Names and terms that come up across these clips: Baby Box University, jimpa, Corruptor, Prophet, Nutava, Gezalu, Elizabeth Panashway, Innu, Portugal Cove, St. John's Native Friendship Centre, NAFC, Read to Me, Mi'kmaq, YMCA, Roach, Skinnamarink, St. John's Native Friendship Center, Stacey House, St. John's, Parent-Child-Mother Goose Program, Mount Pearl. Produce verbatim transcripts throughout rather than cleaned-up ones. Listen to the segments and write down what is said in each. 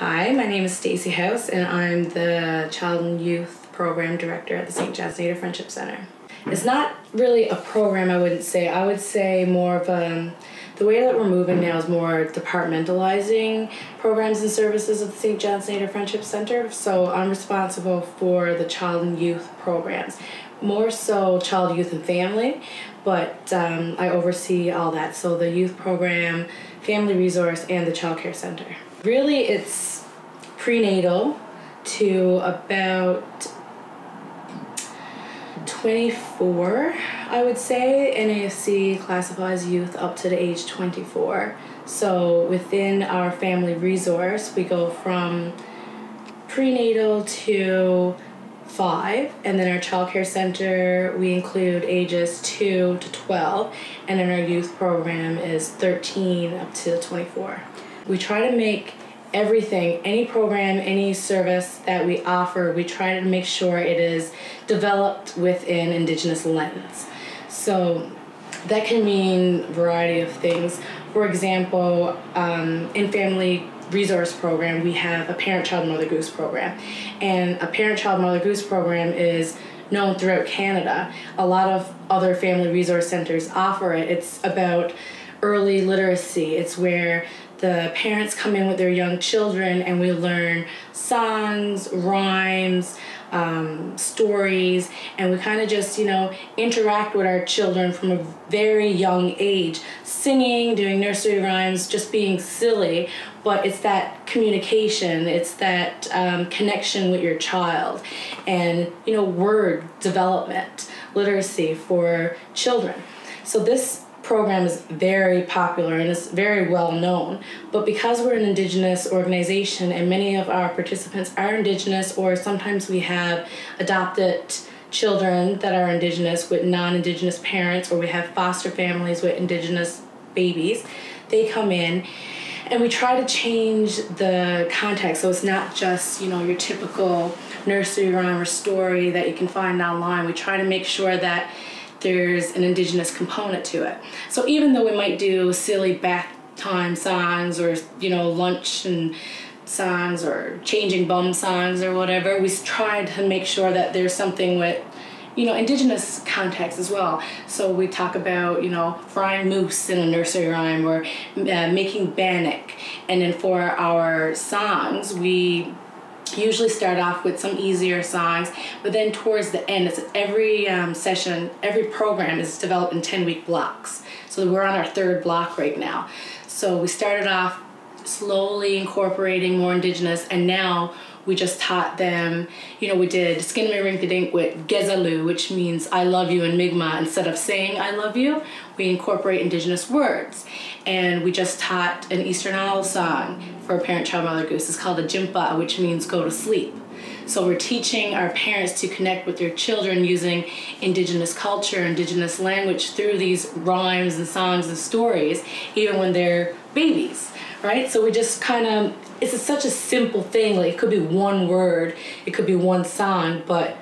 Hi, my name is Stacey House, and I'm the Child and Youth Program Director at the Saint John's Native Friendship Center. It's not really a program, I wouldn't say. I would say more of a, the way that we're moving now is more departmentalizing programs and services of the Saint John's Native Friendship Center. So I'm responsible for the child and youth programs, more so child, youth, and family, but um, I oversee all that. So the youth program, family resource, and the child care center. Really, it's prenatal to about twenty-four, I would say. N A F C classifies youth up to the age twenty-four. So within our family resource, we go from prenatal to five, and then our child care center, we include ages two to twelve, and then our youth program is thirteen up to twenty-four. We try to make everything, any program, any service that we offer, we try to make sure it is developed within Indigenous lens. So that can mean a variety of things. For example, um, in family resource program, we have a Parent-Child-Mother Goose Program. And a Parent-Child-Mother Goose Program is known throughout Canada. A lot of other family resource centers offer it. It's about early literacy. It's where the parents come in with their young children and we learn songs, rhymes, um, stories, and we kind of just, you know, interact with our children from a very young age, singing, doing nursery rhymes, just being silly. But it's that communication, it's that um, connection with your child, and, you know, word development, literacy for children. So this program is very popular and it's very well known, but because we're an Indigenous organization and many of our participants are Indigenous, or sometimes we have adopted children that are Indigenous with non-Indigenous parents, or we have foster families with Indigenous babies, they come in and we try to change the context. So it's not just, you know, your typical nursery rhyme or story that you can find online. We try to make sure that there's an Indigenous component to it. So even though we might do silly bath time songs, or, you know, lunch and songs, or changing bum songs or whatever, we try to make sure that there's something with, you know, Indigenous context as well. So we talk about, you know, frying moose in a nursery rhyme, or uh, making bannock. And then for our songs, we usually start off with some easier songs, but then towards the end, it's every um, session, every program is developed in ten-week blocks. So we're on our third block right now. So we started off slowly incorporating more Indigenous, and now we just taught them, you know, we did Skinnamarink-a-Dink with Gezalu, which means I love you in Mi'kmaq. Instead of saying I love you, we incorporate Indigenous words. And we just taught an Eastern Owl song for Parent-Child-Mother Goose. It's called a jimpa, which means go to sleep. So we're teaching our parents to connect with their children using Indigenous culture, Indigenous language through these rhymes and songs and stories, even when they're babies, right? So we just kind of, it's a, such a simple thing. Like, it could be one word, it could be one song, but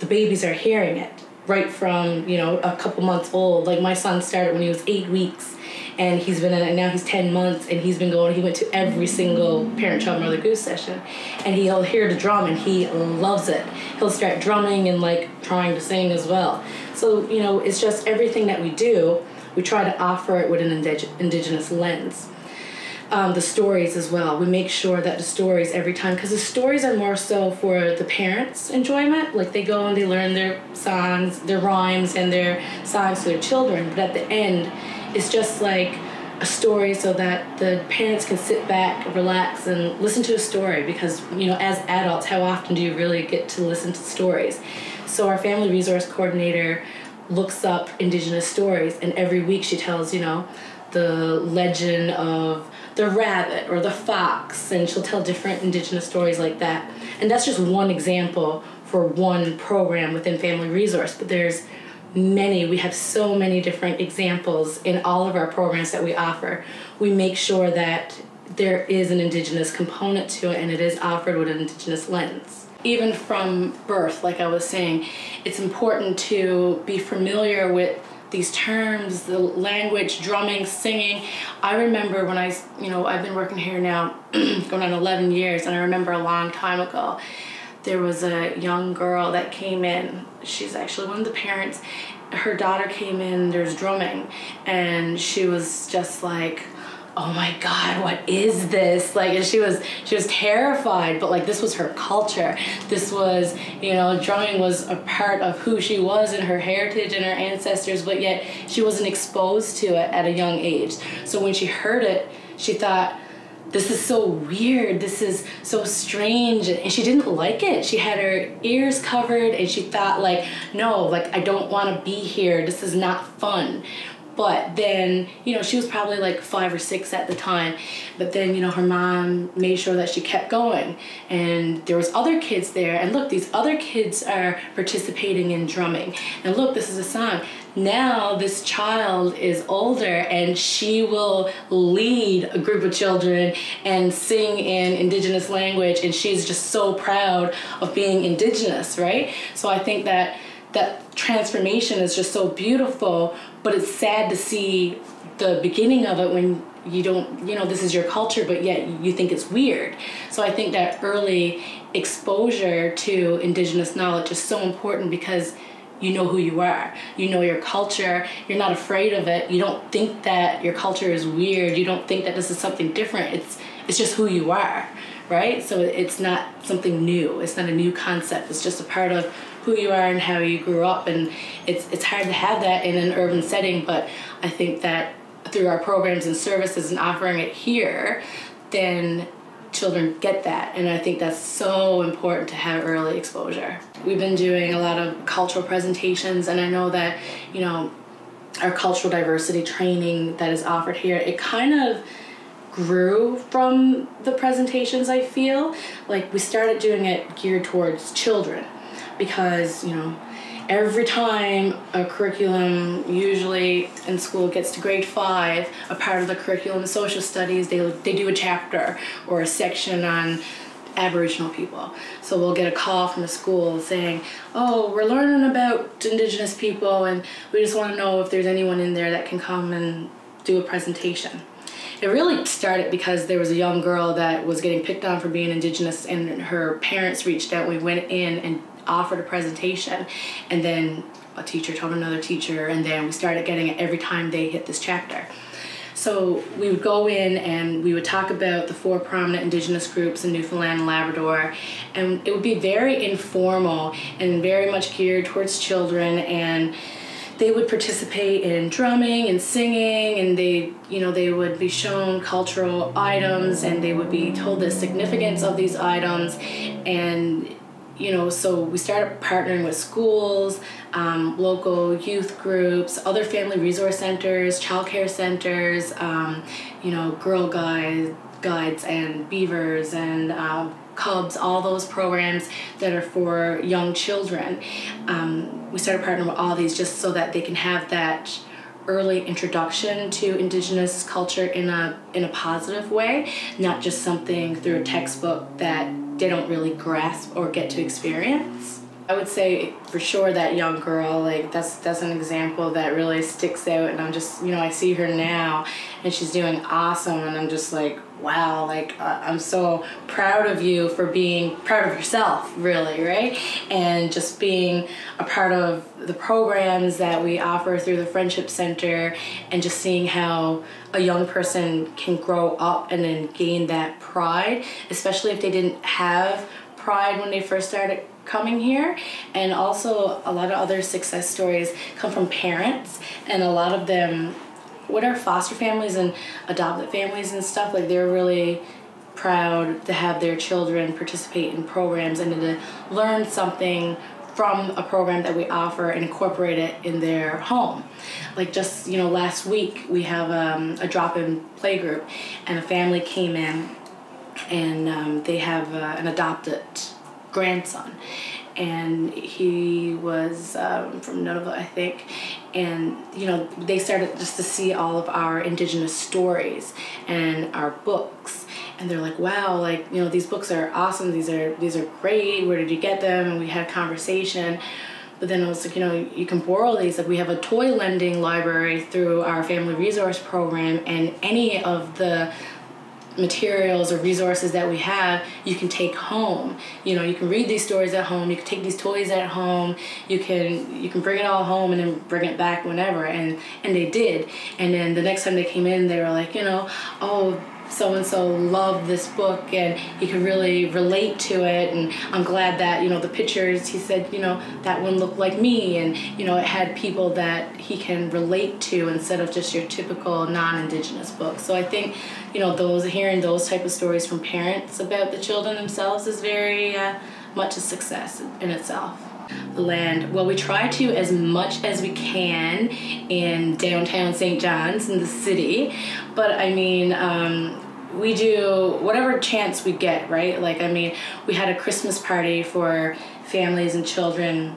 the babies are hearing it right from, you know, a couple months old. Like, my son started when he was eight weeks, and he's been in it now, he's ten months, and he's been going, he went to every single Parent-Child-Mother Goose session, and he'll hear the drum, and he loves it. He'll start drumming and, like, trying to sing as well. So, you know, it's just everything that we do, we try to offer it with an indig indigenous lens. Um, the stories as well. We make sure that the stories every time, because the stories are more so for the parents' enjoyment. Like, they go and they learn their songs, their rhymes, and their songs to their children. But at the end, it's just like a story so that the parents can sit back, relax, and listen to a story. Because, you know, as adults, how often do you really get to listen to stories? So our family resource coordinator looks up Indigenous stories, and every week she tells, you know, the legend of the rabbit or the fox, and she'll tell different Indigenous stories like that. And that's just one example for one program within Family Resource, but there's many. We have so many different examples in all of our programs that we offer. We make sure that there is an Indigenous component to it, and it is offered with an Indigenous lens. Even from birth, like I was saying, it's important to be familiar with these terms, the language, drumming, singing. I remember when I, you know, I've been working here now going on eleven years, and I remember a long time ago, there was a young girl that came in. She's actually one of the parents. Her daughter came in, there's drumming, and she was just like, oh my God, what is this? Like, and she was, she was terrified, but like, this was her culture. This was, you know, drumming was a part of who she was and her heritage and her ancestors, but yet she wasn't exposed to it at a young age. So when she heard it, she thought, this is so weird, this is so strange, and she didn't like it. She had her ears covered, and she thought like, no, like, I don't want to be here, this is not fun. But then, you know, she was probably like five or six at the time, but then, you know, her mom made sure that she kept going, and there was other kids there, and look, these other kids are participating in drumming, and look, this is a song. Now this child is older, and she will lead a group of children and sing in indigenous language, and she's just so proud of being indigenous, right? So I think that that transformation is just so beautiful, but it's sad to see the beginning of it when you don't, you know, this is your culture, but yet you think it's weird. So I think that early exposure to indigenous knowledge is so important, because you know who you are, you know your culture, you're not afraid of it, you don't think that your culture is weird, you don't think that this is something different, it's, it's just who you are, right? So it's not something new, it's not a new concept, it's just a part of who you are and how you grew up, and it's, it's hard to have that in an urban setting, but I think that through our programs and services and offering it here, then children get that, and I think that's so important to have early exposure. We've been doing a lot of cultural presentations, and I know that, you know, our cultural diversity training that is offered here, it kind of grew from the presentations, I feel. Like, we started doing it geared towards children, because, you know, every time a curriculum, usually in school, gets to grade five, a part of the curriculum in social studies, they, they do a chapter or a section on Aboriginal people. So we'll get a call from the school saying, oh, we're learning about Indigenous people, and we just want to know if there's anyone in there that can come and do a presentation. It really started because there was a young girl that was getting picked on for being Indigenous, and her parents reached out. We went in and offered a presentation, and then a teacher told another teacher, and then we started getting it every time they hit this chapter. So we would go in and we would talk about the four prominent Indigenous groups in Newfoundland and Labrador, and it would be very informal and very much geared towards children, and they would participate in drumming and singing, and they, you know, they would be shown cultural items, and they would be told the significance of these items, and you know, so we started partnering with schools, um, local youth groups, other family resource centers, childcare centers, um, you know, Girl Guides, guides and Beavers and um, Cubs, all those programs that are for young children. Um, we started partnering with all these just so that they can have that early introduction to Indigenous culture in a, in a positive way, not just something through a textbook that they don't really grasp or get to experience. I would say for sure that young girl, like that's that's an example that really sticks out, and I'm just, you know, I see her now and she's doing awesome, and I'm just like, wow, like uh, I'm so proud of you for being proud of yourself, really, right? And just being a part of the programs that we offer through the Friendship Center, and just seeing how a young person can grow up and then gain that pride, especially if they didn't have pride when they first started coming here. And also a lot of other success stories come from parents, and a lot of them, what are foster families and adopted families and stuff, like they're really proud to have their children participate in programs and to learn something from a program that we offer and incorporate it in their home. Like just, you know, last week we have um, a drop-in playgroup, and a family came in, and um, they have uh, an adopted grandson, and he was um, from Nutava, I think, and you know, they started just to see all of our Indigenous stories and our books, and they're like, wow, like, you know, these books are awesome, these are these are great, where did you get them? And we had a conversation, But then I was like, you know, you can borrow these. Like, we have a toy lending library through our family resource program, and any of the materials or resources that we have, you can take home. You know, you can read these stories at home, you can take these toys at home, you can you can bring it all home and then bring it back whenever. And and they did. And then the next time they came in, they were like, you know, oh, so-and-so loved this book and he could really relate to it, and I'm glad that, you know, the pictures, he said, you know, that one looked like me, and, you know, it had people that he can relate to instead of just your typical non-Indigenous book. So I think, you know, those hearing those type of stories from parents about the children themselves is very uh, much a success in itself. Land. Well, we try to as much as we can in downtown Saint John's in the city, but I mean, um, we do whatever chance we get, right? Like, I mean, we had a Christmas party for families and children,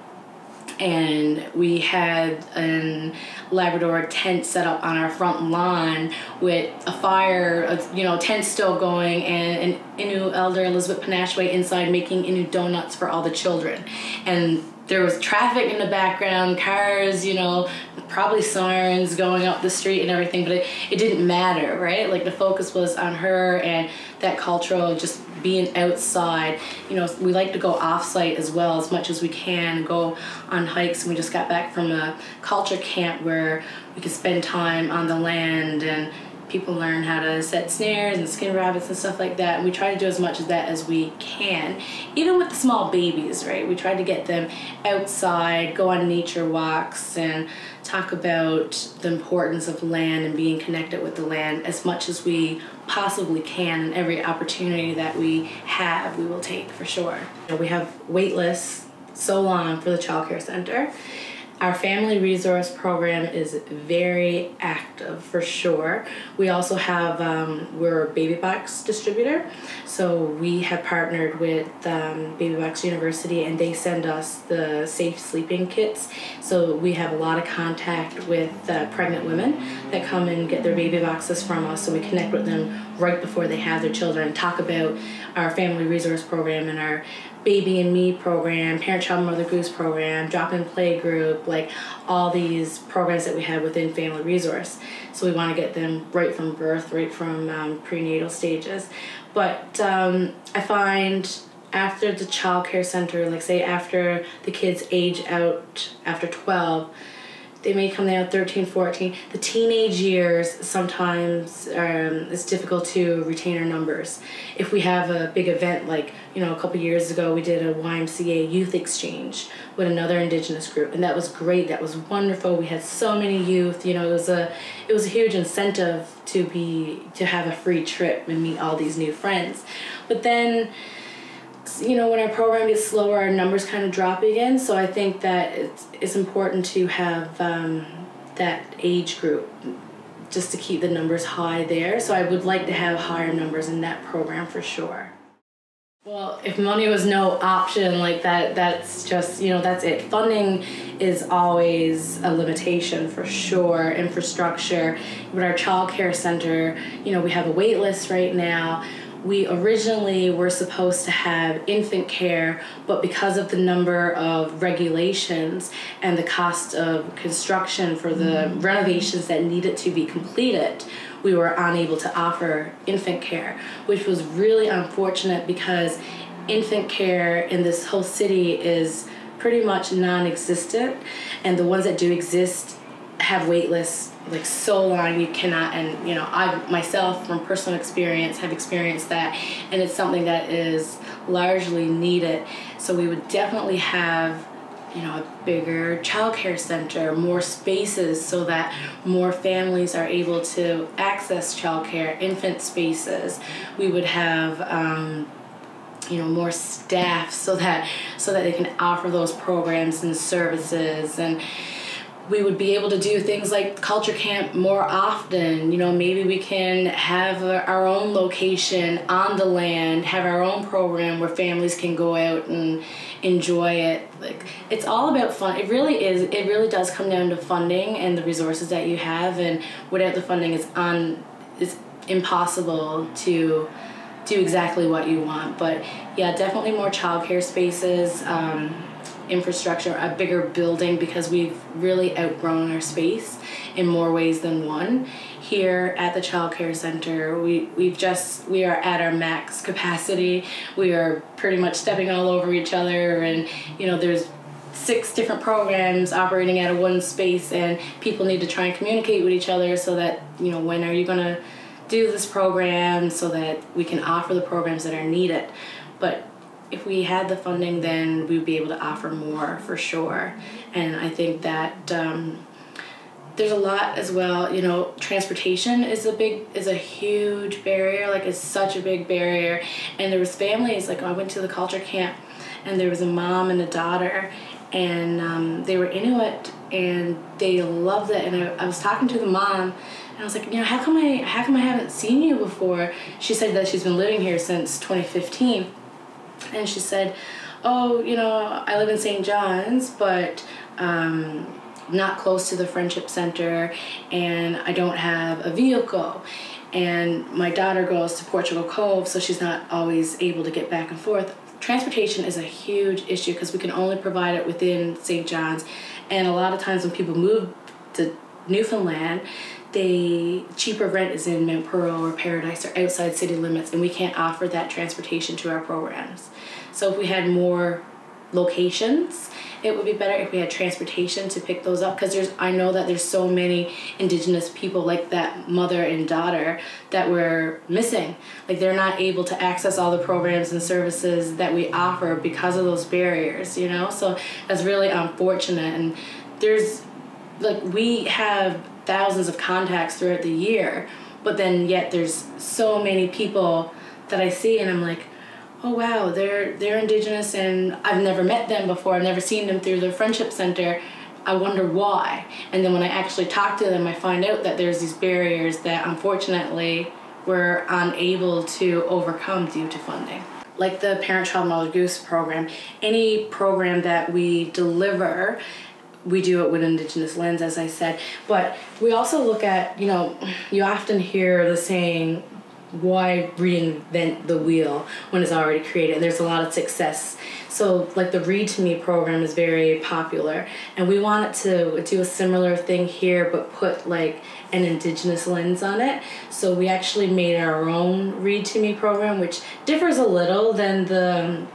and we had a Labrador tent set up on our front lawn with a fire, a, you know, tent still going, and an Innu elder, Elizabeth Panashway, inside making Innu donuts for all the children. And there was traffic in the background, cars, you know, probably sirens going up the street and everything, but it, it didn't matter, right? Like, the focus was on her and that cultural just being outside. You know, we like to go off-site as well as much as we can, go on hikes, and we just got back from a culture camp where we could spend time on the land and people learn how to set snares and skin rabbits and stuff like that, and we try to do as much of that as we can. Even with the small babies, right? We try to get them outside, go on nature walks, and talk about the importance of land and being connected with the land as much as we possibly can, and every opportunity that we have, we will take for sure. You know, we have wait lists so long for the child care center. Our family resource program is very active, for sure. We also have, um, we're a Baby Box distributor, so we have partnered with um, Baby Box University, and they send us the safe sleeping kits. So we have a lot of contact with uh, pregnant women that come and get their baby boxes from us, so we connect with them right before they have their children, talk about our family resource program and our Baby and Me program, Parent-Child-Mother Goose program, Drop-In Play Group, like all these programs that we have within Family Resource. So we want to get them right from birth, right from um, prenatal stages. But um, I find after the child care center, like say after the kids age out after twelve, they may come out thirteen, fourteen. The teenage years sometimes um, it's difficult to retain our numbers. If we have a big event, like, you know, a couple years ago we did a Y M C A youth exchange with another Indigenous group, and that was great. That was wonderful. We had so many youth. You know, it was a it was a huge incentive to be to have a free trip and meet all these new friends. But then, you know, when our program gets slower, our numbers kind of drop again. So I think that it's, it's important to have um, that age group just to keep the numbers high there. So I would like to have higher numbers in that program for sure. Well, if money was no option, like that, that's just, you know, that's it. Funding is always a limitation for sure. Infrastructure. With our child care center, you know, we have a wait list right now. We originally were supposed to have infant care, but because of the number of regulations and the cost of construction for the renovations that needed to be completed, we were unable to offer infant care, which was really unfortunate because infant care in this whole city is pretty much non-existent, and the ones that do exist have wait lists like so long you cannot. And, you know, I myself from personal experience have experienced that, and it's something that is largely needed. So we would definitely have, you know, a bigger childcare center, more spaces so that more families are able to access childcare, infant spaces. We would have um, you know, more staff so that so that they can offer those programs and services, and we would be able to do things like culture camp more often. You know, maybe we can have our own location on the land, have our own program where families can go out and enjoy it. Like, it's all about fun. It really is. It really does come down to funding and the resources that you have. And without the funding, it's on. It's impossible to do exactly what you want. But yeah, definitely more childcare spaces. Um, infrastructure, a bigger building, because we've really outgrown our space in more ways than one. Here at the Child Care Center, we, we've just, we are at our max capacity. We are pretty much stepping all over each other, and, you know, there's six different programs operating out of one space, and people need to try and communicate with each other so that, you know, when are you going to do this program, so that we can offer the programs that are needed. But if we had the funding, then we would be able to offer more for sure. And I think that um, there's a lot as well, you know, transportation is a big, is a huge barrier, like it's such a big barrier. And there was families, like I went to the culture camp and there was a mom and a daughter, and um, they were Inuit and they loved it. And I, I was talking to the mom, and I was like, you know, how come I, how come I haven't seen you before? She said that she's been living here since twenty fifteen. And she said, oh, you know, I live in Saint John's, but um, not close to the Friendship Center, and I don't have a vehicle. And my daughter goes to Portugal Cove, so she's not always able to get back and forth. Transportation is a huge issue because we can only provide it within Saint John's. And a lot of times when people move to Newfoundland, the cheaper rent is in Mount Pearl or Paradise or outside city limits, and we can't offer that transportation to our programs. So if we had more locations, it would be better if we had transportation to pick those up, because there's, I know that there's so many Indigenous people like that mother and daughter that we're missing. Like, they're not able to access all the programs and services that we offer because of those barriers, you know? So that's really unfortunate. And there's, like, we have thousands of contacts throughout the year, but then yet there's so many people that I see and I'm like, oh wow, they're they're Indigenous and I've never met them before, I've never seen them through the Friendship Center, I wonder why. And then when I actually talk to them, I find out that there's these barriers that unfortunately we're unable to overcome due to funding. Like the Parent-Child-Mother Goose Program, any program that we deliver, we do it with an Indigenous lens, as I said, but we also look at, you know, you often hear the saying, why reinvent the wheel when it's already created? There's a lot of success. So like the Read to Me program is very popular, and we wanted to do a similar thing here, but put like an Indigenous lens on it. So we actually made our own Read to Me program, which differs a little than the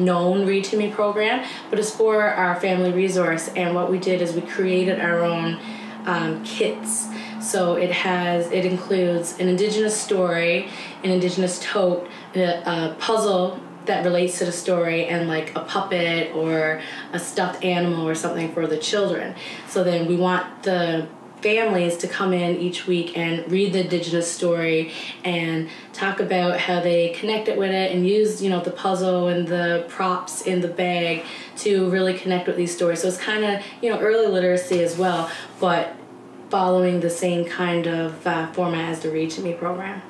known Read to Me program, but it's for our family resource. And what we did is we created our own um, kits. So it has, it includes an Indigenous story, an Indigenous tote, a, a puzzle that relates to the story, and like a puppet or a stuffed animal or something for the children. So then we want the families to come in each week and read the Indigenous story and talk about how they connected with it, and use, you know, the puzzle and the props in the bag to really connect with these stories. So it's kind of, you know, early literacy as well, but following the same kind of uh, format as the Read to Me program.